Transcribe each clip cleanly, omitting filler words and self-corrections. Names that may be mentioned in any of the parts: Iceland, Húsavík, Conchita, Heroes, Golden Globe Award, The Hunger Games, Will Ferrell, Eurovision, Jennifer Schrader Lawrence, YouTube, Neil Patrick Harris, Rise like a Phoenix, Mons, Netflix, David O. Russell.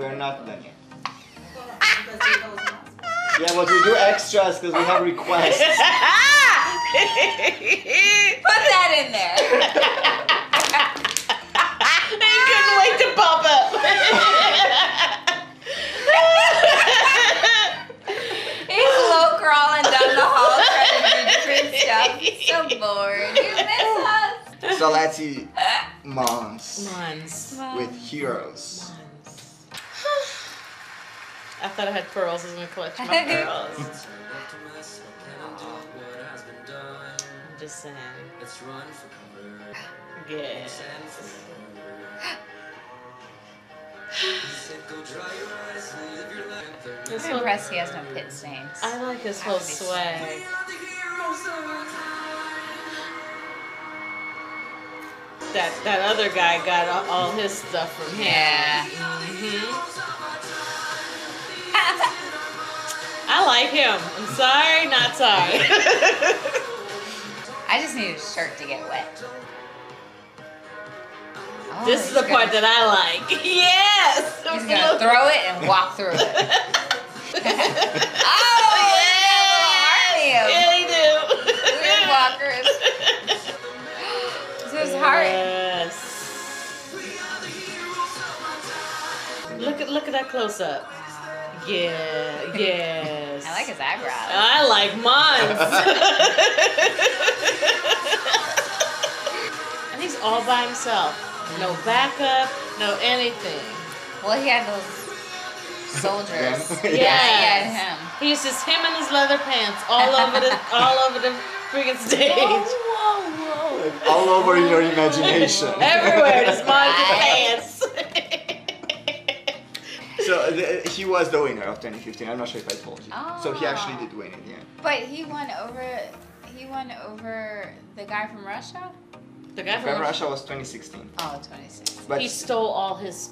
We are not them. Yeah, but we do extras because we have requests. Put that in there. I couldn't wait to pop up. He's low crawling down the hall trying to do different stuff. It's so bored. You miss us. So let's see. Mons. With Heroes. Mons. I thought I had pearls. I was going to collect my pearls. I'm just saying. Yes. I'm impressed he has no pit stains. I like his whole swag. That other guy got all his stuff from him. Yeah. Mm-hmm. I like him. I'm sorry, not sorry. I just need his shirt to get wet. Oh, this is the part that I like. Yes! He's gonna throw it and walk through it. Look at that close up. Yeah, yes. I like his eyebrows. I like mine. And he's all by himself. No backup, no anything. Well, he had those soldiers. Yeah, him. He's just him and his leather pants all over the freaking stage. Whoa. All over your imagination. Everywhere, just Mons' pants. So he was the winner of 2015. I'm not sure if I told you. Oh. So he actually did win in the end. But he won over the guy from Russia? The guy from Russia was 2016. Oh, 2016. But he stole all his...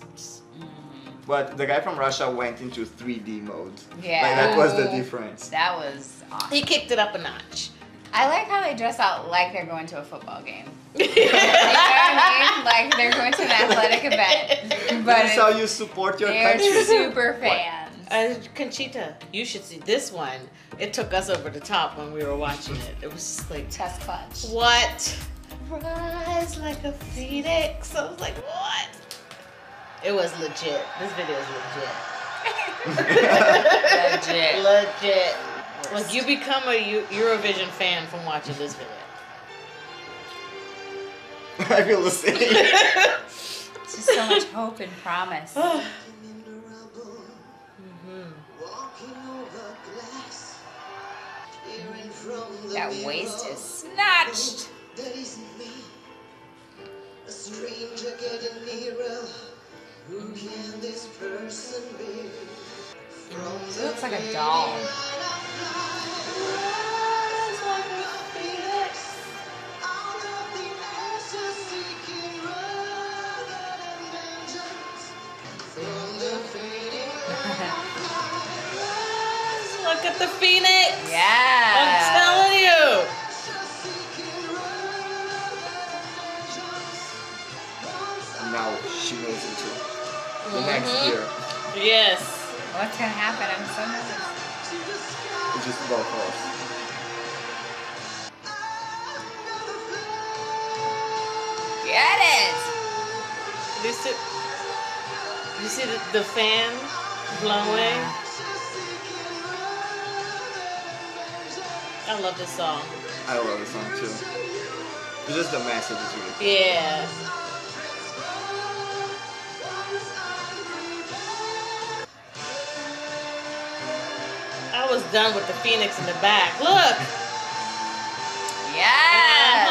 But the guy from Russia went into 3D mode. Yeah. Like, that was the difference. That was awesome. He kicked it up a notch. I like how they dress out like they're going to a football game. You know what I mean? Like they're going to an athletic event. But that's how you support your country. They're super fans. Conchita, you should see this one. It took us over the top when we were watching it. It was just like... Test clutch. What? Rise like a Phoenix. I was like, what? It was legit. This video is legit. Legit. Like, you become a Eurovision fan from watching this video. I feel the same. It's just so much hope and promise. Mm-hmm. That waist is snatched. That isn't me. A stranger getting nearer. Who can this person be? She looks like a doll. Look at the Phoenix. Yeah. I'm telling you. Now she goes into the next year. Yes. What's gonna happen? I'm so nervous. It's just about falls. Get it! You see the fan blowing? I love this song. I love this song too. Just the message is really cool. Yeah. I was done with the Phoenix in the back. Look! Yes!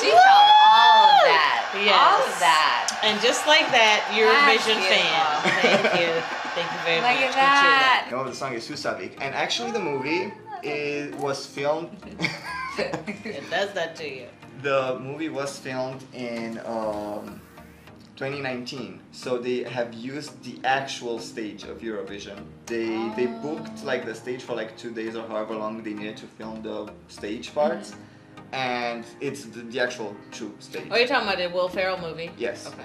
She felt all of that. Yes. All of that. And just like that, you're a Eurovision fan. Thank you. Thank you very much. Look at that. You know, the song is Húsavík. And actually the movie was filmed... It does that to you. The movie was filmed in 2019. So they have used the actual stage of Eurovision. They booked like the stage for like 2 days or however long they needed to film the stage parts. Mm-hmm. And it's the actual true stage. Oh, you're talking about the Will Ferrell movie? Yes. Okay.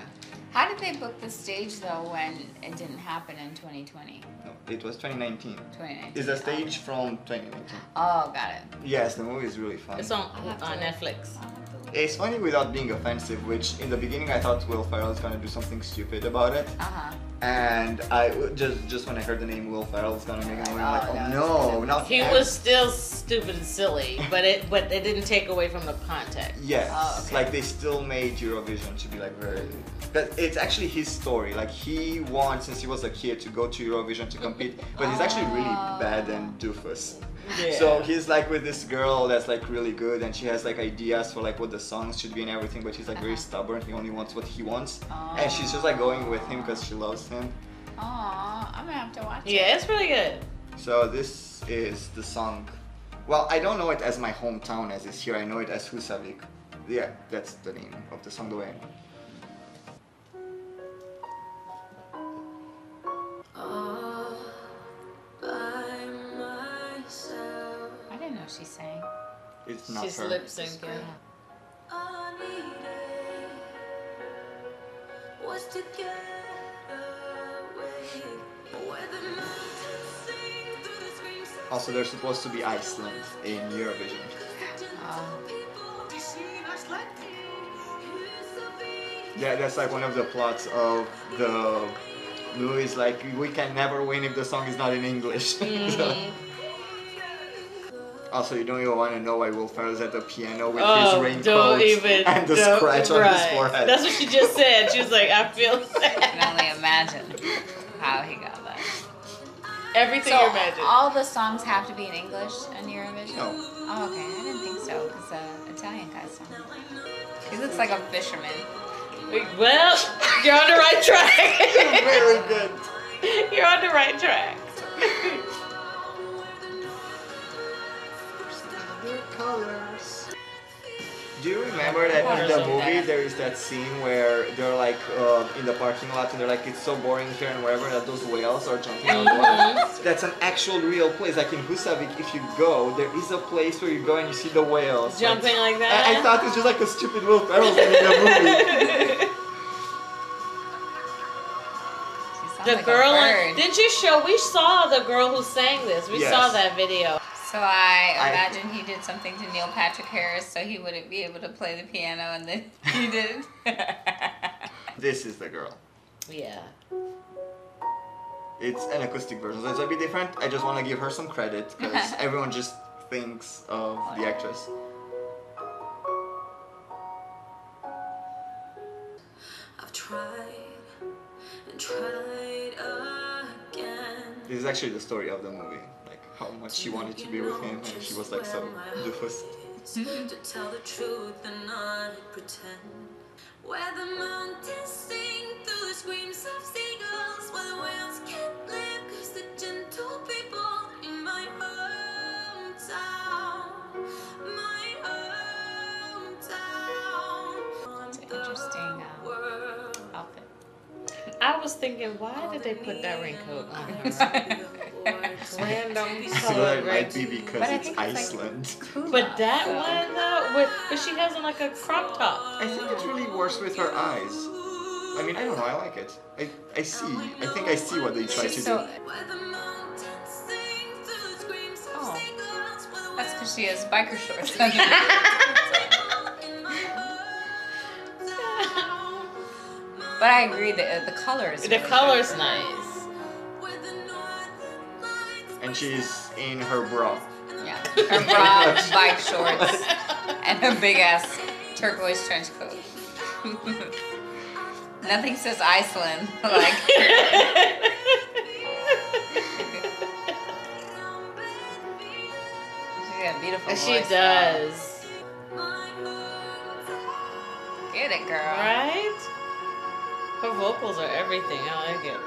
How did they book the stage though when it didn't happen in 2020? No, it was 2019. 2019. It's a stage from 2019. Oh, got it. Yes, the movie is really fun. It's on Netflix. It's funny without being offensive, which in the beginning I thought Will Ferrell was gonna do something stupid about it. And I just when I heard the name Will Ferrell was gonna make a movie, I'm like, oh no, not he was still stupid and silly, but it didn't take away from the context. Yes, like they still made Eurovision to be like very. But it's actually his story. Like he won since he was a kid to go to Eurovision to compete, but he's actually really bad and doofus. Yeah. So he's like with this girl that's like really good and she has like ideas for like what the songs should be and everything, but he's like very stubborn, he only wants what he wants and she's just like going with him because she loves him. Aww, I'm gonna have to watch it. Yeah, it's really good. So this is the song. Well, I don't know it as my hometown as it's here, I know it as Húsavík. Yeah, that's the name of the song the way I know. She sang. It's not her. She's lip syncing. All I needed was to get away where the mountains sing through the screams. Also, they're supposed to be Iceland in Eurovision. Yeah, that's like one of the plots of the movies. Like, we can never win if the song is not in English. So. Also, you don't even want to know why Will Ferrell's at the piano with his raincoat and the scratch on his forehead. That's what she just said. She was like, I feel sad. I can only imagine how he got that. Everything you imagine. All the songs have to be in English in Eurovision? No. Oh, okay. I didn't think so, because the Italian guy's song. He looks like a fisherman. Well, you're on the right track. You're very good. You're on the right track. Colors. Do you remember that in the movie there is that scene where they're like in the parking lot and they're like, it's so boring here and wherever, that those whales are jumping on the water? That's an actual real place. Like in Húsavík, if you go, there is a place where you go and you see the whales jumping like that. I thought it was just like a stupid Will Ferrell thing in the movie. The like girl, did you show? We saw the girl who sang this. We saw that video. So I imagine he did something to Neil Patrick Harris so he wouldn't be able to play the piano, and then he did. This is the girl. Yeah. It's an acoustic version, so it's a bit different. I just want to give her some credit because everyone just thinks of the actress. I've tried and tried again. This is actually the story of the movie. How much she wanted to be with him, and she was like so doofus. To tell the truth and not pretend. Where the mountains sing through the screams of seagulls, where the whales can't live, cause the gentle people in my hometown. My hometown. It's an interesting outfit. I was thinking, why did they put that raincoat on her? Random color, might be because but it's Iceland. Like, but that one though, but she has on like a crop top. I think it really works with her eyes. I mean, I don't know. I like it. I see. I think I see what they try to do. Oh, that's because she has biker shorts. But I agree that the color is. The color's nice. And she's in her bra. Yeah, her bra, bike shorts, and her big ass turquoise trench coat. Nothing says Iceland like. She's got a beautiful voice. She does. Though. Get it, girl. Right? Her vocals are everything. I like it.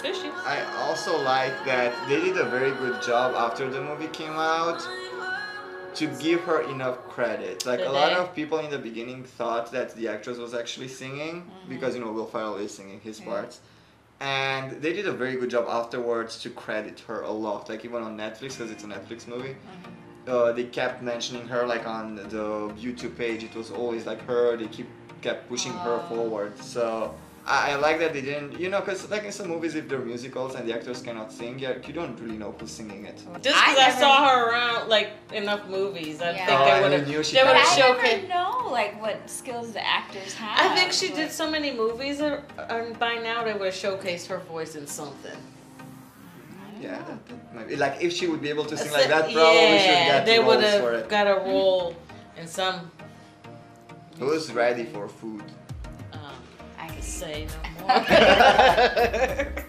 I also like that they did a very good job after the movie came out to give her enough credit. Like a lot of people in the beginning thought that the actress was actually singing because, you know, Will Ferrell is singing his parts. And they did a very good job afterwards to credit her a lot, like even on Netflix, because it's a Netflix movie. They kept mentioning her, like on the YouTube page, it was always like her, they kept pushing her forward. So I like that they didn't, you know, because like in some movies, if they're musicals and the actors cannot sing, you don't really know who's singing it. Just because I saw her around like enough movies, I think they would have showcased. I never know like what skills the actors have. I think she did so many movies, and by now they would have showcased her voice in something. Yeah, that might be. Like if she would be able to sing like that, probably they would have got a role in some. Who's ready for food? I can say no more.